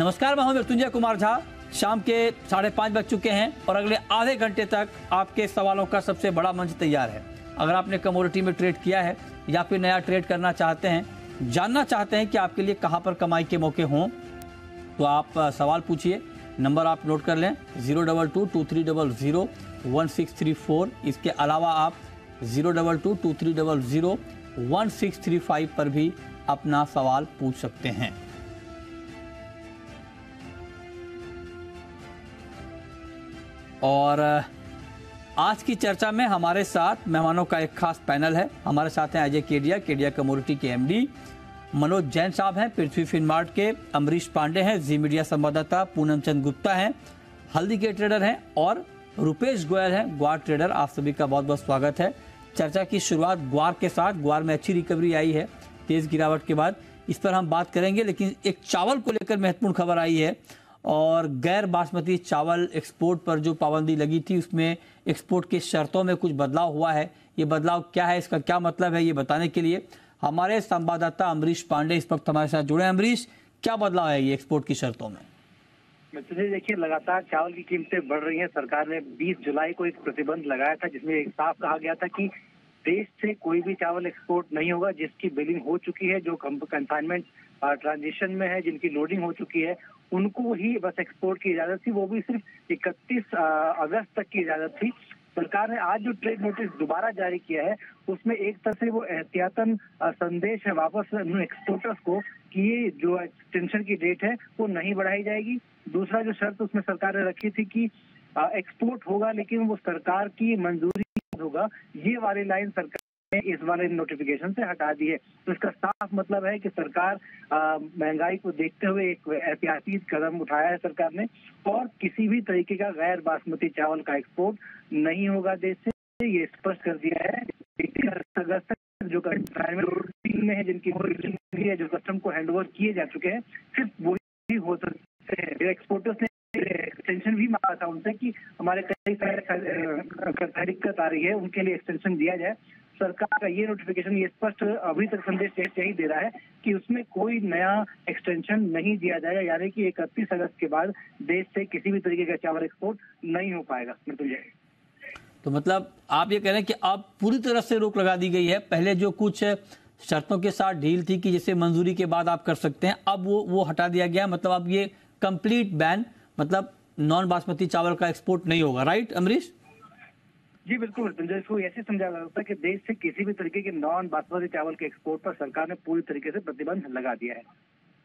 नमस्कार, मैं हूं मृत्युंजय कुमार झा। शाम के 5:30 बज चुके हैं और अगले आधे घंटे तक आपके सवालों का सबसे बड़ा मंच तैयार है। अगर आपने कमोडिटी में ट्रेड किया है या फिर नया ट्रेड करना चाहते हैं, जानना चाहते हैं कि आपके लिए कहां पर कमाई के मौके हों, तो आप सवाल पूछिए। नंबर आप नोट कर लें, 022-2300-1634। इसके अलावा आप 022-2300-1635 पर भी अपना सवाल पूछ सकते हैं। और आज की चर्चा में हमारे साथ मेहमानों का एक खास पैनल है। हमारे साथ हैं अजय केडिया, केडिया कम्युनिटी के एमडी, मनोज जैन साहब हैं पृथ्वी फिनमार्ट के, अमरीश पांडे हैं जी मीडिया संवाददाता, पूनमचंद गुप्ता हैं हल्दी के ट्रेडर हैं और रुपेश गोयल हैं ग्वार ट्रेडर। आप सभी का बहुत बहुत स्वागत है। चर्चा की शुरुआत ग्वार के साथ। ग्वार में अच्छी रिकवरी आई है तेज गिरावट के बाद, इस पर हम बात करेंगे। लेकिन एक चावल को लेकर महत्वपूर्ण खबर आई है और गैर बासमती चावल एक्सपोर्ट पर जो पाबंदी लगी थी उसमें एक्सपोर्ट की शर्तों में कुछ बदलाव हुआ है। ये बदलाव क्या है, इसका क्या मतलब है, ये बताने के लिए हमारे संवाददाता अमरीश पांडे इस वक्त हमारे साथ जुड़े हैं। अमरीश, क्या बदलाव है ये एक्सपोर्ट की शर्तों में? देखिए, लगातार चावल की कीमतें बढ़ रही हैं। सरकार ने 20 जुलाई को एक प्रतिबंध लगाया था जिसमें एक साफ कहा गया था कि देश से कोई भी चावल एक्सपोर्ट नहीं होगा जिसकी बिलिंग हो चुकी है, जो कंसाइनमेंट ट्रांजिशन में है, जिनकी लोडिंग हो चुकी है, उनको ही बस एक्सपोर्ट की इजाजत थी, वो भी सिर्फ 31 अगस्त तक की इजाजत थी। सरकार ने आज जो ट्रेड नोटिस दोबारा जारी किया है उसमें एक तरह से वो एहतियातन संदेश है वापस एक्सपोर्टर्स को कि ये जो एक्सटेंशन की डेट है वो नहीं बढ़ाई जाएगी। दूसरा जो शर्त उसमें सरकार ने रखी थी कि एक्सपोर्ट होगा लेकिन वो सरकार की मंजूरी होगा, ये वाली लाइन सरकार इस वाले नोटिफिकेशन से हटा दी है। तो इसका साफ मतलब है कि सरकार महंगाई को देखते हुए एक एहतियाती कदम उठाया है सरकार ने और किसी भी तरीके का गैर बासमती चावल का एक्सपोर्ट नहीं होगा देश से, ये स्पष्ट कर दिया है। 31 अगस्त तक जो कंसाइनमेंट में है, जिनकी है, जो कस्टम को हैंडओवर किए जा चुके हैं, सिर्फ वही हो सकते हैं। एक्सपोर्टर्स ने एक्सटेंशन भी मांगा था उनसे कि हमारे कई सारे दिक्कत आ रही है, उनके लिए एक्सटेंशन दिया जाए। सरकार का ये नोटिफिकेशन ये स्पष्ट अभी तक संदेश यही दे रहा है कि उसमें कोई नया एक्सटेंशन नहीं दिया जाएगा, यानी कि 31 अगस्त के बाद देश से किसी भी तरीके का चावल एक्सपोर्ट नहीं हो पाएगा। तो मतलब आप ये कह रहे हैं कि अब पूरी तरह से रोक लगा दी गई है। पहले जो कुछ शर्तों के साथ ढील थी कि जैसे मंजूरी के बाद आप कर सकते हैं, अब वो हटा दिया गया। मतलब अब ये कंप्लीट बैन, मतलब नॉन बासमती चावल का एक्सपोर्ट नहीं होगा, राइट अमरीश? जी बिल्कुल, इसको ऐसे समझा जा सकता है कि देश से किसी भी तरीके के नॉन बासमती चावल के एक्सपोर्ट पर सरकार ने पूरी तरीके से प्रतिबंध लगा दिया है।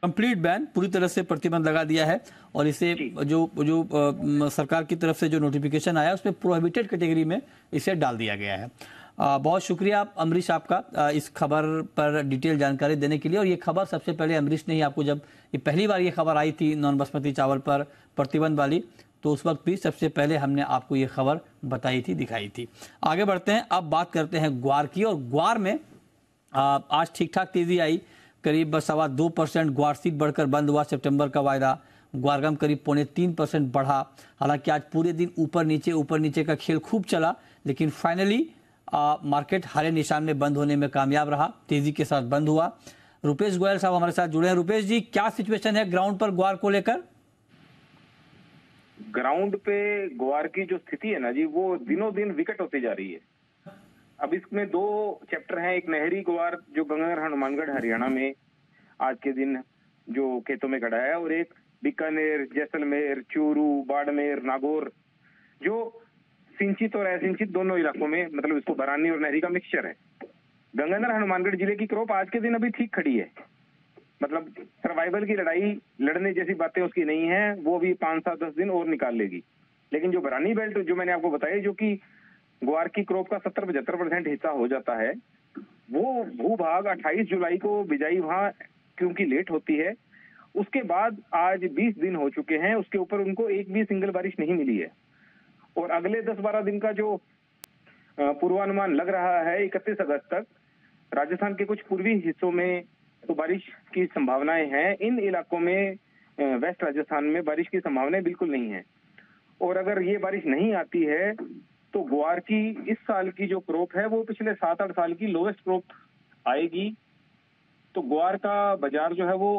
कंप्लीट बैन, पूरी तरह से प्रतिबंध लगा दिया है। और इसे जो सरकार की तरफ से जो नोटिफिकेशन आया उसमें प्रोहिबिटेड कैटेगरी में इसे डाल दिया गया है। बहुत शुक्रिया अमरीश आपका इस खबर पर डिटेल जानकारी देने के लिए। और ये खबर सबसे पहले अमरीश ने ही आपको, जब ये पहली बार ये खबर आई थी नॉन बासमती चावल पर प्रतिबंध वाली, तो उस वक्त भी सबसे पहले हमने आपको ये खबर बताई थी, दिखाई थी। आगे बढ़ते हैं, अब बात करते हैं ग्वार की। और ग्वार में आज ठीक ठाक तेजी आई, करीब 2.25% ग्वार सीड बढ़कर बंद हुआ सितंबर का वायदा। ग्वारगम करीब 0.25% बढ़ा। हालांकि आज पूरे दिन ऊपर नीचे का खेल खूब चला, लेकिन फाइनली मार्केट हरे निशान में बंद होने में कामयाब रहा, तेजी के साथ बंद हुआ। रुपेश गोयल साहब हमारे साथ जुड़े हैं। रुपेश जी, क्या सिचुएशन है ग्राउंड पर ग्वार को लेकर? ग्राउंड पे ग्वार की जो स्थिति है ना जी, वो दिनों दिन विकट होती जा रही है। अब इसमें दो चैप्टर हैं, एक नहरी ग्वार जो गंगानगर हनुमानगढ़ हरियाणा में आज के दिन जो खेतों में गड़ा है, और एक बीकानेर, जैसलमेर, चूरू, बाड़मेर, नागौर, जो सिंचित और असिंचित दोनों इलाकों में, मतलब इसको बरानी और नहरी का मिक्सचर है। गंगानगर हनुमानगढ़ जिले की क्रॉप आज के दिन अभी ठीक खड़ी है, मतलब सर्वाइवल की लड़ाई लड़ने जैसी बातें उसकी नहीं है, वो भी 5-7-10 दिन और निकाल लेगी। लेकिन जो बरानी बेल्ट जो मैंने आपको बताया, जो कि ग्वार की क्रॉप का 70-75% हिस्सा हो जाता है, वो भूभाग 28 जुलाई को बिजाई वहां क्योंकि लेट होती है, उसके बाद आज 20 दिन हो चुके हैं, उसके ऊपर उनको एक भी सिंगल बारिश नहीं मिली है। और अगले 10-12 दिन का जो पूर्वानुमान लग रहा है, 31 अगस्त तक राजस्थान के कुछ पूर्वी हिस्सों में तो बारिश की संभावनाएं हैं। इन इलाकों में वेस्ट राजस्थान में बारिश की संभावनाएं बिल्कुल नहीं है। और अगर ये बारिश नहीं आती है तो ग्वार की इस साल की जो क्रॉप है वो पिछले 7-8 साल की लोवेस्ट क्रॉप आएगी। तो ग्वार का बाजार जो है वो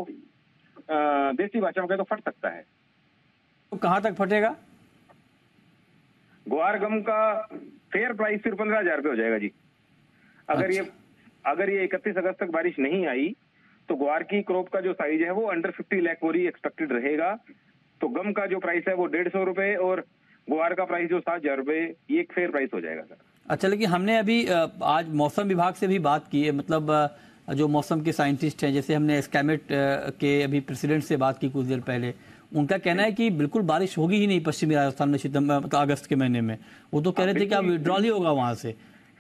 देसी भाषा में कहे तो फट सकता है। तो कहाँ तक फटेगा? गुआर गम का फेयर प्राइस सिर्फ 15,000 रुपये हो जाएगा जी। अगर अच्छा। ये 31 अगस्त तक बारिश नहीं आई तो गुआर की क्रॉप का जो साइज है वो अंडर 50 लाख बोरी एक्सपेक्टेड रहेगा। तो गम का जो प्राइस है वो 150 रुपये और गुआर का प्राइस जो 7,000 रुपये, ये एक फेयर प्राइस हो जाएगा सर। अच्छा, लेकिन हमने अभी आज मौसम विभाग से भी बात की है, मतलब जो मौसम के साइंटिस्ट हैं, जैसे हमने स्कैमेट के अभी प्रेसिडेंट से बात की कुछ देर पहले। उनका कहना है कि बिल्कुल बारिश होगी ही नहीं पश्चिमी राजस्थान में सितंबर मतलब अगस्त के महीने में। वो तो कह रहे थे कि अब विड्रॉल ही होगा वहाँ से।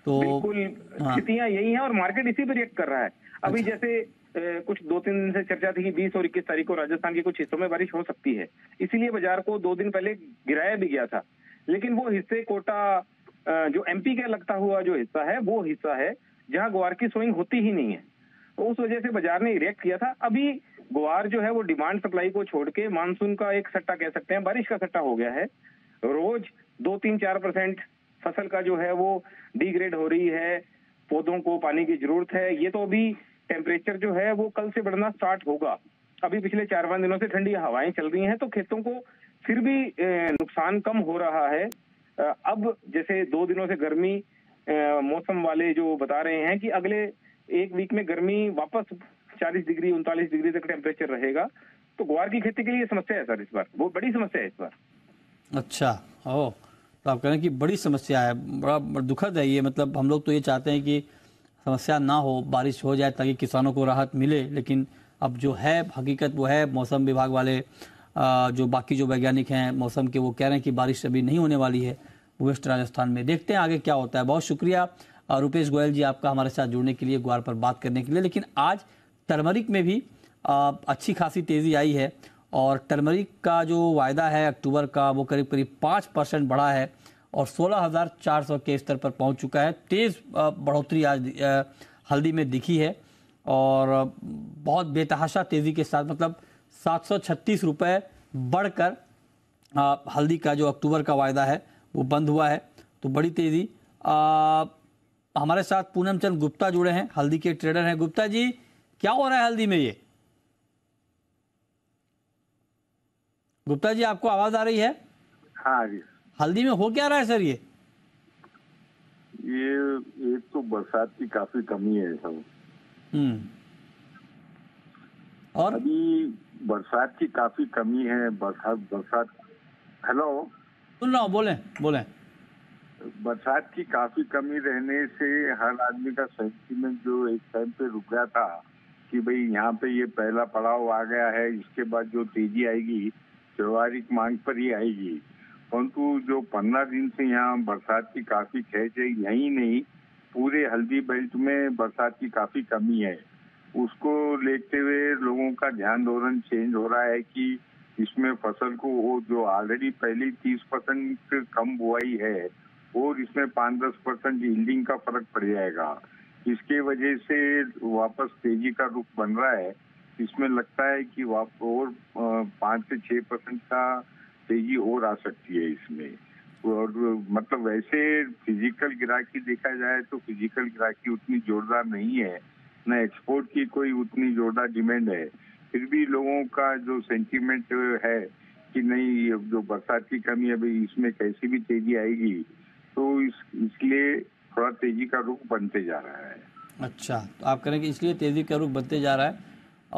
तो स्थितियाँ यही है और मार्केट इसी पर रिएक्ट कर रहा है अभी। जैसे कुछ 2-3 दिन से चर्चा थी कि 20 और 21 तारीख को राजस्थान के कुछ हिस्सों में बारिश हो सकती है, इसीलिए बाजार को 2 दिन पहले गिराया भी गया था। लेकिन वो हिस्से कोटा जो एमपी का लगता हुआ जो हिस्सा है वो हिस्सा है जहां ग्वार की सोइंग होती ही नहीं है, तो उस वजह से बाजार ने रिएक्ट किया था। अभी ग्वार जो है वो डिमांड सप्लाई को छोड़ के मानसून का एक सट्टा कह सकते हैं, बारिश का सट्टा हो गया है। रोज 2-3-4% फसल का जो है वो डिग्रेड हो रही है, पौधों को पानी की जरूरत है। ये तो अभी टेम्परेचर जो है वो कल से बढ़ना स्टार्ट होगा। अभी पिछले 4-5 दिनों से ठंडी हवाएं चल रही हैं तो खेतों को फिर भी नुकसान कम हो रहा है। अब जैसे 2 दिनों से गर्मी मौसम वाले जो बता रहे हैं कि अगले 1 वीक में गर्मी वापस 40 डिग्री 39 डिग्री तक टेम्परेचर रहेगा। तो ग्वार की खेती के लिए समस्या है सर, इस बार बहुत बड़ी समस्या है इस बार। अच्छा, ओ तो आप कह रहे हैं कि बड़ी समस्या है, बड़ा दुखद है ये। मतलब हम लोग तो ये चाहते हैं कि समस्या ना हो, बारिश हो जाए ताकि किसानों को राहत मिले, लेकिन अब जो है हकीकत वो है। मौसम विभाग वाले जो बाकी जो वैज्ञानिक हैं मौसम के, वो कह रहे हैं कि बारिश अभी नहीं होने वाली है वेस्ट राजस्थान में। देखते हैं आगे क्या होता है। बहुत शुक्रिया रुपेश गोयल जी आपका हमारे साथ जुड़ने के लिए, ग्वार पर बात करने के लिए। लेकिन आज टर्मरिक में भी अच्छी खासी तेज़ी आई है और टर्मरिक का जो वायदा है अक्टूबर का वो करीब 5% बढ़ा है और 16,400 के स्तर पर पहुंच चुका है। तेज़ बढ़ोतरी आज हल्दी में दिखी है और बहुत बेतहाशा तेज़ी के साथ, मतलब 736 रुपये बढ़कर हल्दी का जो अक्टूबर का वायदा है वो बंद हुआ है। तो बड़ी तेज़ी। हमारे साथ पूनमचंद गुप्ता जुड़े हैं, हल्दी के ट्रेडर हैं। गुप्ता जी, क्या हो रहा है हल्दी में? ये गुप्ता जी आपको आवाज़ आ रही है? हाँ जी। हल्दी में हो क्या रहा है सर? ये एक तो बरसात की काफी कमी है सर। और अभी बरसात की काफी कमी है। बरसात हेलो, सुन रहा हूँ, बोले। बरसात की काफी कमी रहने से हर आदमी का सेंटीमेंट जो एक टाइम पे रुक गया था कि भाई यहाँ पे ये पहला पड़ाव आ गया है, इसके बाद जो तेजी आएगी व्यवहारिक मांग पर ही आएगी। परंतु जो 15 दिन से यहाँ बरसात की काफी खेच है, यही नहीं पूरे हल्दी बेल्ट में बरसात की काफी कमी है, उसको लेते हुए लोगों का ध्यान धोरण चेंज हो रहा है कि इसमें फसल को वो जो ऑलरेडी पहले 30% कम बुआई है और इसमें 5-10% यील्डिंग का फर्क पड़ जाएगा। इसके वजह से वापस तेजी का रुख बन रहा है। इसमें लगता है कि और 5 से 6% का तेजी और आ सकती है इसमें। और मतलब वैसे फिजिकल गिराकी देखा जाए तो फिजिकल गिराकी उतनी जोरदार नहीं है, ना एक्सपोर्ट की कोई उतनी जोरदार डिमांड है। फिर भी लोगों का जो सेंटीमेंट है कि नहीं जो बरसात की कमी है भाई इसमें कैसी भी तेजी आएगी, तो इसलिए थोड़ा तेजी का रुख बनते जा रहा है। अच्छा, तो आप कह रहे हैं कि इसलिए तेजी का रुख बनते जा रहा है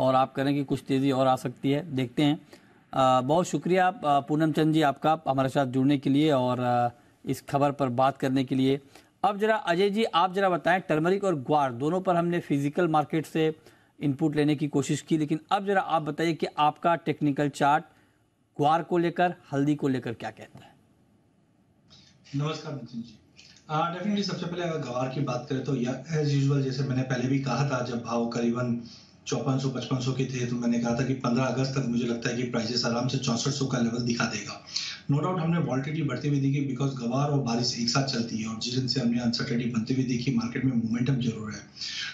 और आप कह रहे हैं कि कुछ तेजी और आ सकती है। देखते हैं। बहुत शुक्रिया पूनमचंद जी आपका हमारे साथ जुड़ने के लिए और इस खबर पर बात करने के लिए। अब जरा अजय जी आप जरा बताएं, टर्मरिक और ग्वार दोनों पर हमने फिजिकल मार्केट से इनपुट लेने की कोशिश की, लेकिन अब जरा आप बताइए कि आपका टेक्निकल चार्ट ग्वार को लेकर, हल्दी को लेकर क्या कहता है? नमस्कार नितिन जी। डेफिनेटली सबसे पहले अगर ग्वार की बात करें तो एज यूजुअल, जैसे मैंने पहले भी कहा था जब भाव करीबन 5400-5500 के थे तो मैंने कहा था कि 15 अगस्त तक मुझे लगता है कि प्राइसेस आराम से 6400 का लेवल दिखा देगा। नो डाउट हमने वॉल्टिलिटी बढ़ती हुई देखी बिकॉज गवार और बारिश एक साथ चलती है और जिस दिन से हमने अनसर्टेनिटी बनती हुई देखी मार्केट में मोमेंटम जरूर है।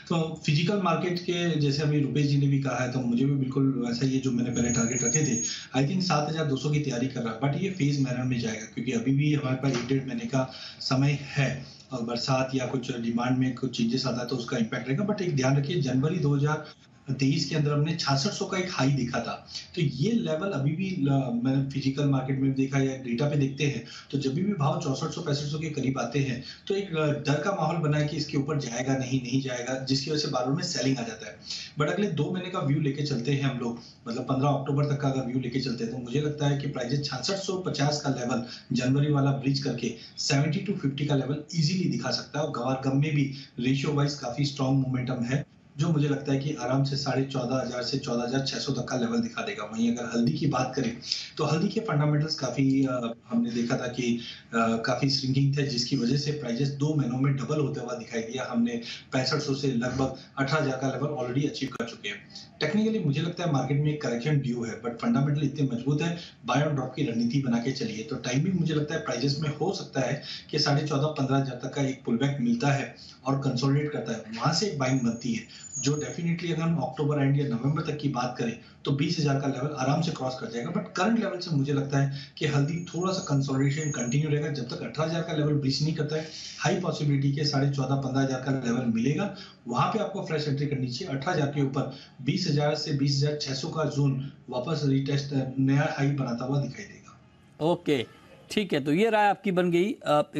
तो फिजिकल मार्केट के जैसे अभी रुपेश जी ने भी कहा है तो मुझे भी बिल्कुल वैसा ही जो मैंने पहले टारगेट रखे थे, आई थिंक 7200 की तैयारी कर रहा है, बट ये फेज मैनर में जाएगा क्योंकि अभी भी हमारे पास 1-1.5 महीने का समय है और बरसात या कुछ डिमांड में कुछ चेंजेस आता है तो उसका इम्पैक्ट रहेगा। बट एक ध्यान रखिए, जनवरी 2000 2023 के अंदर हमने 6600 का एक हाई देखा था। तो ये लेवल अभी भी मैंने फिजिकल मार्केट में देखा या डेटा पे देखते हैं तो जब भी भाव 6400-6500 के करीब आते हैं तो एक डर का माहौल बना है कि इसके ऊपर जाएगा नहीं जाएगा, जिसकी वजह से बार में सेलिंग आ जाता है। बट अगले 2 महीने का व्यू लेके चलते हैं हम लोग, मतलब 15 अक्टूबर तक का अगर व्यू लेके चलते हैं तो मुझे लगता है कि प्राइजेस 6650 का लेवल जनवरी वाला ब्रिज करके 7250 का लेवल ईजिली दिखा सकता है। और गवार गम में भी रेशियो वाइज काफी स्ट्रॉन्ग मोमेंटम है जो मुझे लगता है कि आराम से 14,500 से 14,600 तक का लेवल दिखा देगा। वहीं अगर हल्दी की बात करें तो हल्दी के फंडामेंटल्स काफी हमने देखा था कि काफी स्विंगिंग थे, जिसकी वजह से प्राइजेस 2 महीनों में डबल होते हुआ दिखाई दिया। हमने 6500 से लगभग 18,000 का लेवल ऑलरेडी अचीव कर चुके हैं। टेक्निकली मुझे लगता है मार्केट में एक करेक्शन ड्यू है, बट फंडामेंटल इतने मजबूत है, बाय ऑन ड्रॉप की रणनीति बना के चलिए। तो टाइमिंग मुझे लगता है प्राइजेस में हो सकता है कि 14,500-15,000 तक का एक पुलबैक मिलता है और कंसोलिडेट करता है, वहां से एक बाइंग बनती है जो डेफिनेटली अगर हम अक्टूबर एंड या नवंबर तक की बात करें तो 20,000 का लेवल आराम से क्रॉस कर जाएगा। बट करंट लेवल से मुझे लगता है कि हल्दी थोड़ा सा कंसोलिडेशन कंटिन्यू रहेगा जब तक 18,000 का लेवल ब्रीच नहीं करता है। हाई पॉसिबिलिटी के 14,500-15,000 का लेवल मिलेगा, वहां पे आपको फ्रेश एंट्री करनी चाहिए। 18,000 के ऊपर 20,000 से 20,600 का जोन वापस रिटेस्ट नया हाई बनाता हुआ दिखाई देगा। ओके, ठीक है, तो ये राय आपकी बन गई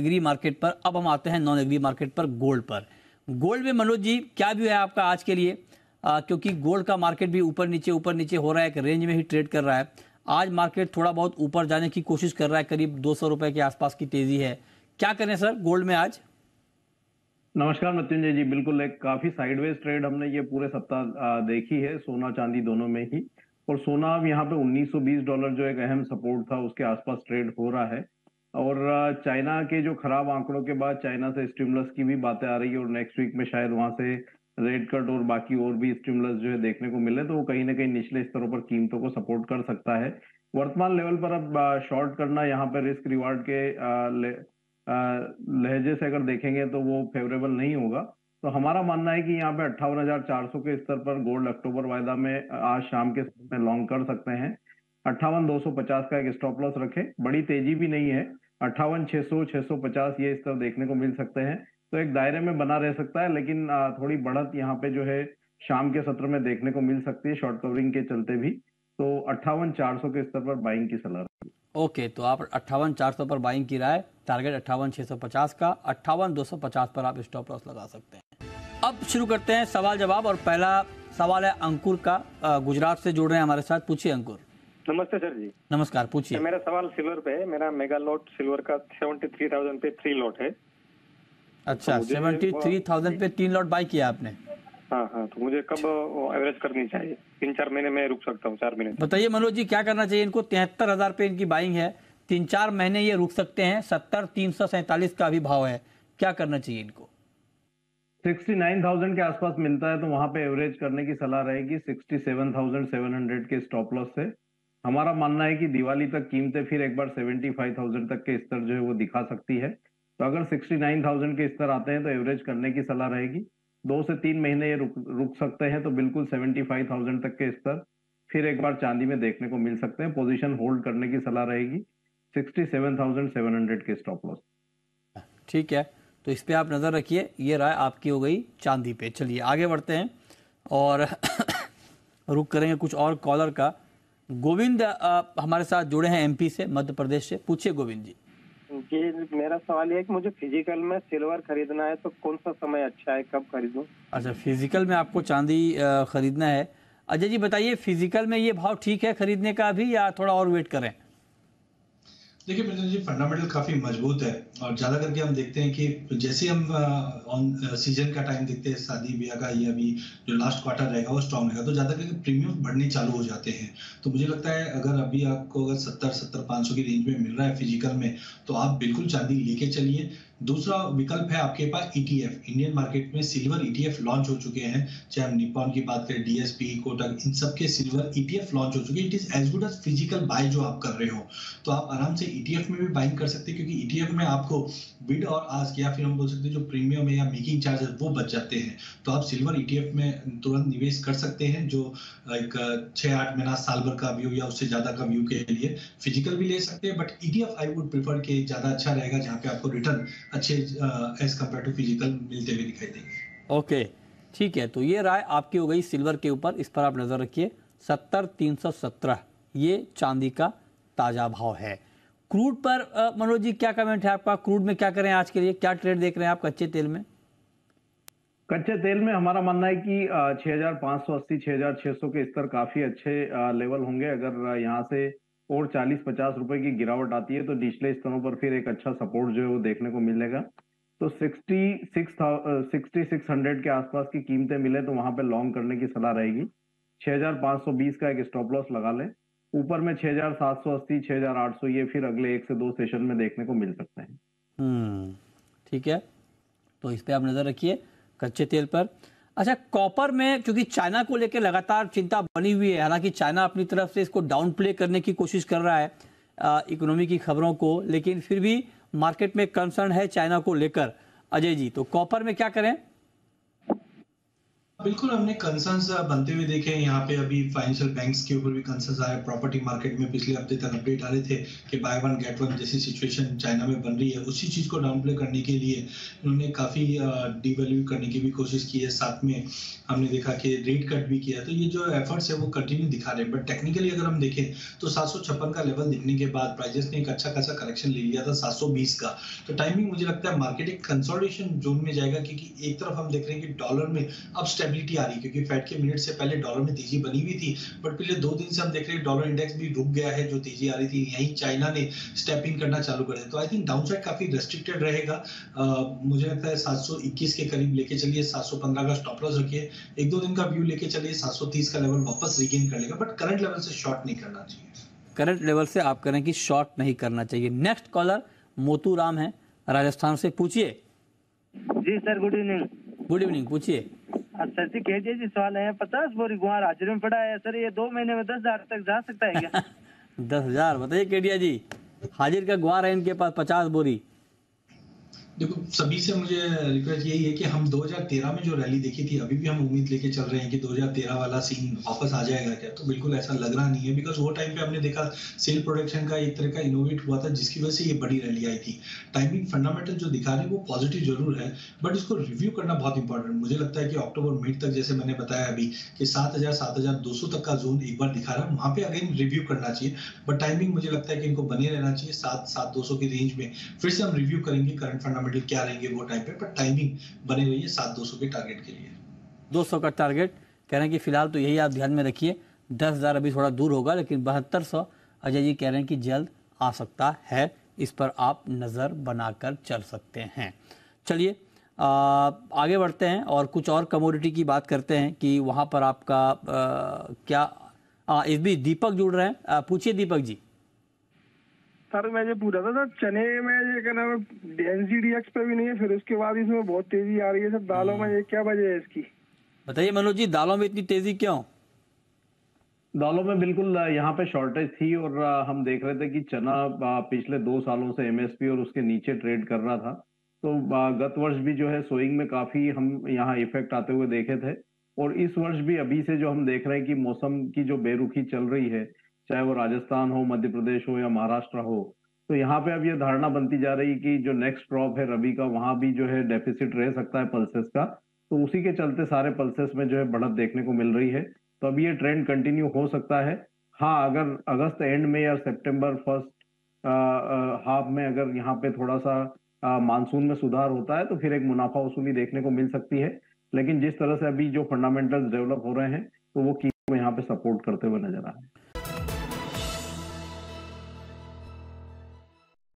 एग्री मार्केट पर। अब हम आते हैं नॉन एग्री मार्केट पर, गोल्ड पर। गोल्ड में मनोज जी क्या व्यू है आपका आज के लिए, क्योंकि गोल्ड का मार्केट भी ऊपर नीचे हो रहा है, एक रेंज में ही ट्रेड कर रहा है। आज मार्केट थोड़ा बहुत ऊपर जाने की कोशिश कर रहा है, करीब 200 रुपए के आसपास की तेजी है। क्या करें सर गोल्ड में आज? नमस्कार मृत्युंजय जी, बिल्कुल एक काफी साइडवेज ट्रेड हमने ये पूरे सप्ताह देखी है सोना चांदी दोनों में ही। और सोना अब यहाँ पे $1,920 जो एक अहम सपोर्ट था उसके आसपास ट्रेड हो रहा है। और चाइना के जो खराब आंकड़ों के बाद चाइना से स्टिमुलस की भी बातें आ रही है और नेक्स्ट वीक में शायद वहां से रेट कट और बाकी और भी स्टिमुलस जो है देखने को मिले, तो वो कहीं ना कहीं निचले स्तरों पर कीमतों को सपोर्ट कर सकता है। वर्तमान लेवल पर अब शॉर्ट करना यहाँ पर रिस्क रिवार्ड के लहजे से अगर देखेंगे तो वो फेवरेबल नहीं होगा। तो हमारा मानना है कि यहाँ पे 58,400 के स्तर पर गोल्ड अक्टूबर वायदा में आज शाम के समय लॉन्ग कर सकते हैं। 58,250 का एक स्टॉप लॉस रखें, बड़ी तेजी भी नहीं है। 58,600-650 ये स्तर देखने को मिल सकते हैं, तो एक दायरे में बना रह सकता है, लेकिन थोड़ी बढ़त यहाँ पे जो है शाम के सत्र में देखने को मिल सकती है शॉर्ट कवरिंग के चलते भी। तो 58,400 के स्तर पर बाइंग की सलाह। ओके, तो आप 58,400 पर बाइंग की राय, टारगेट 58,650 का, 58,250 पर आप स्टॉप लॉस लगा सकते हैं। अब शुरू करते हैं सवाल जवाब, और पहला सवाल है अंकुर का, गुजरात से जुड़ रहे हैं हमारे साथ। पूछिए अंकुर। नमस्ते सर जी। नमस्कार, पूछिए। मेरा सवाल सिल्वर पे है। मेरा मेगा लॉट सिल्वर का 73,000 पे 3 लॉट है। अच्छा, 73,000 पे 3 लॉट बाई किया आपने? हाँ, तो मुझे कब एवरेज करनी चाहिए? 3-4 महीने में रुक सकता हूँ? 4 महीने? बताइए मनोज जी क्या करना चाहिए इनको। 73,000 पे इनकी बाइंग है, 3-4 महीने ये रुक सकते हैं। 70,347 का अभी भाव है, क्या करना चाहिए इनको? 69,000 के आसपास मिलता है तो वहाँ पे एवरेज करने की सलाह रहेगी 67,700 के स्टॉप लॉस से। हमारा मानना है कि दिवाली तक कीमतें फिर एक बार 75,000 तक के स्तर जो है वो दिखा सकती है। तो अगर 69,000 के स्तर आते हैं तो एवरेज करने की सलाह रहेगी। 2 से 3 महीने ये रुक सकते हैं, तो बिल्कुल 75,000 तक के स्तर फिर एक बार चांदी में देखने को मिल सकते हैं। पोजीशन होल्ड करने की सलाह रहेगी 67,700 के स्टॉप लॉस। ठीक है, तो इस पर आप नजर रखिए। ये राय आपकी हो गई चांदी पे। चलिए आगे बढ़ते हैं और रुक करेंगे कुछ और कॉलर का। गोविंद हमारे साथ जुड़े हैं एमपी से, मध्य प्रदेश से। पूछिए गोविंद जी। जी, मेरा सवाल ये है कि मुझे फिजिकल में सिल्वर खरीदना है तो कौन सा समय अच्छा है, कब खरीदूं? अच्छा, फिजिकल में आपको चांदी खरीदना है। अजय जी बताइए, फिजिकल में ये भाव ठीक है खरीदने का अभी या थोड़ा और वेट करें? देखिए मित्र जी, फंडामेंटल काफी मजबूत है और ज्यादा करके हम देखते हैं कि जैसे हम ऑन सीजन का टाइम देखते हैं शादी ब्याह का, ये अभी जो लास्ट क्वार्टर रहेगा वो स्ट्रांग रहेगा, तो ज्यादा करके प्रीमियम बढ़ने चालू हो जाते हैं। तो मुझे लगता है अगर अभी आपको अगर 70-75 की रेंज में मिल रहा है फिजिकल में तो आप बिल्कुल चांदी लेके चलिए। दूसरा विकल्प है आपके पास ETF। इंडियन मार्केट में सिल्वर ETF लॉन्च हो चुके हैं, चाहे हम निप्पॉन की बात करें, DSP, कोटक, इन सब के सिल्वर ETF लॉन्च हो चुके हैं। It is as good as physical buy जो आप कर रहे हो, तो आप आराम से ETF में भी बाइंग कर सकते हैं, क्योंकि ETF में आपको बिड और आस्क या फिर हम बोल सकते हैं जो प्रीमियम है या मेकिंग चार्जेस वो बच जाते हैं। तो आप सिल्वर ETF में तुरंत निवेश कर सकते हैं जो एक 6-8 महीना साल भर का व्यू या उससे ज्यादा का व्यू के लिए। फिजिकल भी ले सकते हैं, but ETF I would prefer के ज्यादा अच्छा रहेगा, जहाँ पे आपको रिटर्न अच्छे एज कम्पेयर टू फिजिकल मिलते हुए दिखाई देंगे। ओके, ठीक है, तो ये राय आपकी हो गई सिल्वर के ऊपर, इस पर आप नज़र रखिए। 70,317 ये चांदी का ताज़ा भाव है। क्रूड पर मनोज जी क्या कमेंट है आपका? क्रूड में क्या करें आज के लिए, क्या ट्रेड देख रहे हैं आप कच्चे तेल में? कच्चे तेल में हमारा मानना है कि 6,580 6,600 के स्तर काफी अच्छे लेवल होंगे। अगर यहाँ से और 40-50 रुपए की गिरावट आती है तो निचले स्तरों पर फिर एक अच्छा सपोर्ट जो है वो देखने को मिलेगा। तो 6600 के आसपास की कीमतें मिले तो वहां पे लॉन्ग करने की सलाह रहेगी। 6,520 का एक स्टॉप लॉस लगा लें। ऊपर में 6,780 6,800 ये फिर अगले 1 से 2 सेशन में देखने को मिल सकते हैं। ठीक है, तो इस पर आप नजर रखिए कच्चे तेल पर। अच्छा, कॉपर में क्योंकि चाइना को लेकर लगातार चिंता बनी हुई है, हालांकि चाइना अपनी तरफ से इसको डाउन प्ले करने की कोशिश कर रहा है इकोनॉमी की खबरों को, लेकिन फिर भी मार्केट में कंसर्न है चाइना को लेकर। अजय जी, तो कॉपर में क्या करें? बिल्कुल, हमने कंसर्न्स बनते हुए देखे हैं। यहाँ पे अभी फाइनेंशियल बैंक्स के ऊपर भी कंसर्न्स आए। प्रॉपर्टी मार्केट में पिछले हफ्ते तक अपडेट आ रहे थे कि बाय वन गेट वन जैसी सिचुएशन चाइना में बन रही है, उसी चीज को डाउन प्ले करने के लिए उन्होंने काफी डिवैल्यू करने की भी कोशिश की है। साथ में हमने देखा कि रेट कट भी किया, तो ये जो एफर्ट्स है वो कंटिन्यू दिखा रहे हैं। बट टेक्निकली अगर हम देखें तो 756 का लेवल दिखने के बाद प्राइजेस ने एक अच्छा खासा करेक्शन ले लिया था 720 का। तो टाइमिंग मुझे लगता है मार्केट एक कंसोलिडेशन जोन में जाएगा, क्योंकि एक तरफ हम देख रहे हैं कि डॉलर में अब स्टेबिलिटी आ रही है, क्योंकि फेड के मिनट से पहले डॉलर में तेजी बनी हुई थी, बट पिछले 2 दिन से हम देख रहे हैं डॉलर इंडेक्स भी रुक गया है जो तेजी आ रही थी। यहीं चाइना ने स्टेपिंग करना चालू कर दिया, तो आई थिंक डाउनसाइड काफी रेस्ट्रिक्टेड रहेगा। मुझे लगता है 721 के करीब लेके चलिए, 715 का स्टॉप लॉस रखिए, 1-2 दिन का व्यू लेके चलिए, 730 का लेवल वापस रिगेन कर लेगा, बट करंट लेवल से शॉर्ट नहीं करना चाहिए। करंट लेवल से आप करें कि शॉर्ट नहीं करना चाहिए। नेक्स्ट कॉलर मोतूराम है राजस्थान से, पूछिए। जी sir, good evening. Good evening, पूछिए। सर जी, केडिया जी सवाल है, 50 बोरी गुआर हाजिरी में पड़ा है सर, ये 2 महीने में 10,000 तक जा सकता है क्या? 10,000 बताइए केडिया जी, हाजिर का गुआर है इनके पास 50 बोरी। देखो, सभी से मुझे रिक्वेस्ट यही है कि हम 2013 में जो रैली देखी थी, अभी भी हम उम्मीद लेके चल रहे हैं कि 2013 वाला सीन वापस आ जाएगा क्या, तो बिल्कुल ऐसा लग रहा नहीं है। बिकॉज वो टाइम पे हमने देखा सेल प्रोडक्शन का एक तरह का इनोवेट हुआ था, जिसकी वजह से ये बड़ी रैली आई थी। टाइमिंग फंडामेंटल जो दिखा रही है वो पॉजिटिव जरूर है, बट इसको रिव्यू करना बहुत इंपॉर्टेंट। मुझे लगता है कि अक्टूबर मिड तक, जैसे मैंने बताया अभी, कि 7,000-7,200 तक का जोन एक बार दिखा रहा है, वहाँ पे अगेन रिव्यू करना चाहिए। बट टाइमिंग मुझे लगता है कि इनको बने रहना चाहिए 7,200 की रेंज में। फिर से हम रिव्यू करेंगे करंट फंडामेंटल क्या रहेंगे वो टाइम पे, पर टाइमिंग बने रही है 7,200 के टारगेट के लिए। 200 का टारगेट कह रहे हैं कि फिलहाल तो यही आप ध्यान में रखिए। 10,000 अभी थोड़ा दूर होगा, लेकिन 7200 अजय जी कह रहे हैं कि जल्द आ सकता है, इस पर आप नज़र बनाकर चल सकते हैं। चलिए आगे बढ़ते हैं और कुछ और कमोडिटी की बात करते हैं कि वहाँ पर आपका इस बीच दीपक जुड़ रहे हैं, पूछिए दीपक जी। सर मैं ये पूछ रहा था सर, चने में ये क्या नाम है, NZDX पे भी नहीं है, फिर उसके बाद इसमें बहुत तेजी आ रही है सर, दालों में ये क्या वजह है इसकी, बताइए मनोज जी, दालों में इतनी तेजी क्यों? दालों में बिल्कुल यहाँ पे शॉर्टेज थी और हम देख रहे थे कि चना पिछले 2 सालों से MSP और उसके नीचे ट्रेड कर रहा था, तो गत वर्ष भी जो है सोइंग में काफी हम यहाँ इफेक्ट आते हुए देखे थे, और इस वर्ष भी अभी से जो हम देख रहे हैं कि मौसम की जो बेरुखी चल रही है, चाहे वो राजस्थान हो, मध्य प्रदेश हो या महाराष्ट्र हो, तो यहाँ पे अब ये धारणा बनती जा रही कि जो नेक्स्ट क्रॉप है रबी का, वहाँ भी जो है डेफिसिट रह सकता है पल्सेस का, तो उसी के चलते सारे पल्सेस में जो है बढ़त देखने को मिल रही है। तो अब ये ट्रेंड कंटिन्यू हो सकता है। हाँ, अगर अगस्त एंड में या सितंबर फर्स्ट हाफ में अगर यहाँ पे थोड़ा सा मानसून में सुधार होता है तो फिर एक मुनाफा वसूली देखने को मिल सकती है, लेकिन जिस तरह से अभी जो फंडामेंटल्स डेवलप हो रहे हैं तो वो कीमत यहाँ पे सपोर्ट करते हुए नजर आ रहे हैं।